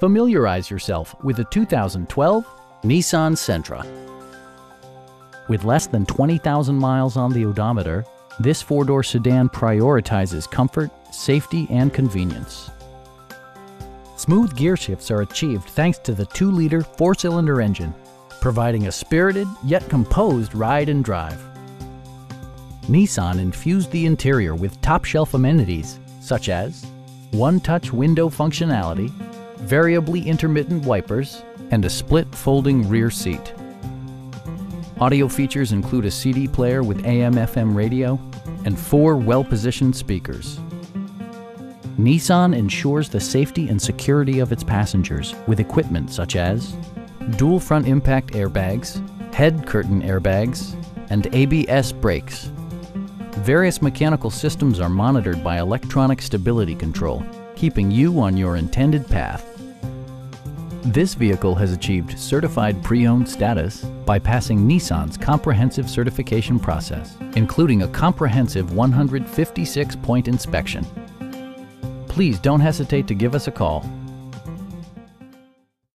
Familiarize yourself with the 2012 Nissan Sentra. With less than 20,000 miles on the odometer, this four-door sedan prioritizes comfort, safety, and convenience. Smooth gear shifts are achieved thanks to the 2-liter 4-cylinder engine, providing a spirited yet composed ride and drive. Nissan infused the interior with top-shelf amenities such as one-touch window functionality, variably intermittent wipers, and a split folding rear seat. Audio features include a CD player with AM/FM radio and 4 well-positioned speakers. Nissan ensures the safety and security of its passengers with equipment such as dual front impact airbags, head curtain airbags, and ABS brakes. Various mechanical systems are monitored by electronic stability control, keeping you on your intended path. This vehicle has achieved certified pre-owned status by passing Nissan's comprehensive certification process, including a comprehensive 156-point inspection. Please don't hesitate to give us a call.